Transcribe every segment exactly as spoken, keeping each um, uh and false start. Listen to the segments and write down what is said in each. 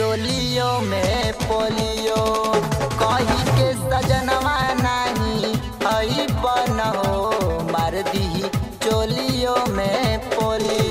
चोलियों में पोलियो कहीं के सजनवा नहीं हई बन हो मार दी चोलियों में पोलियो।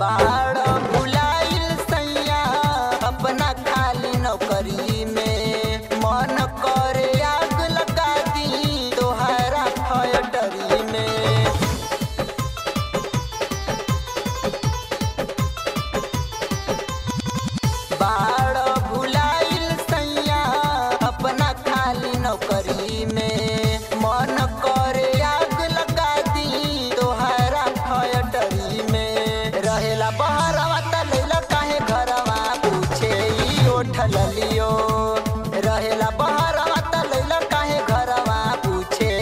बाहर बुलाइल सैया अपना खाली नौकरी में मन करे आग लगा दी तोहरा फैक्ट्री में। बाहर बुलाइल सैया अपना खाली नौकरी में मन करे आग लगा दी तोहरा फैक्ट्री में। रहेला बहरवा तलैला काहे घरवा पूछे उठल लियो रहेला बहरवा तलैला काहे घरवा पूछे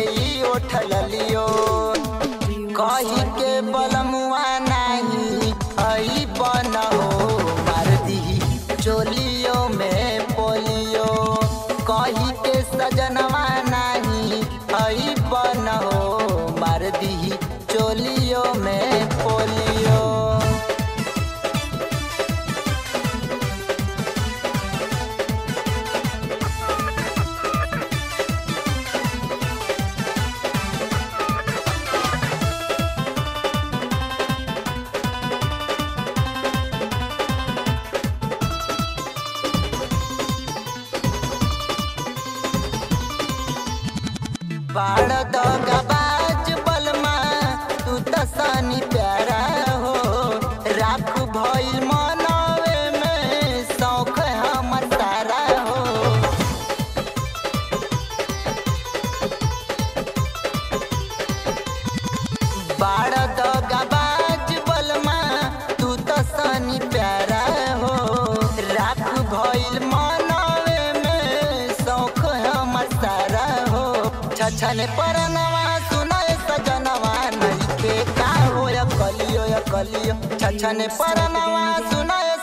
उठल लियो कहीं के बलमुआ नहीं आई बन हो मार दी चोलियों में पोलियो कहीं के सजनवा नहीं आई बन हो मार दी चोलियों में पोलियो। बाड़ दगाबाज बलमा तू तसानी प्यारा हो राख भइल मनवे में शौक हमर तारा हो। बाड़ दगाबाज बलमा तू तसानी प्यारा हो राख भइल मनवे में शौक हमर तारा हो। छछने परनवा सुनाए सजनवा नहीं के का होय कलियो कलियो छछने परनवा सुनाए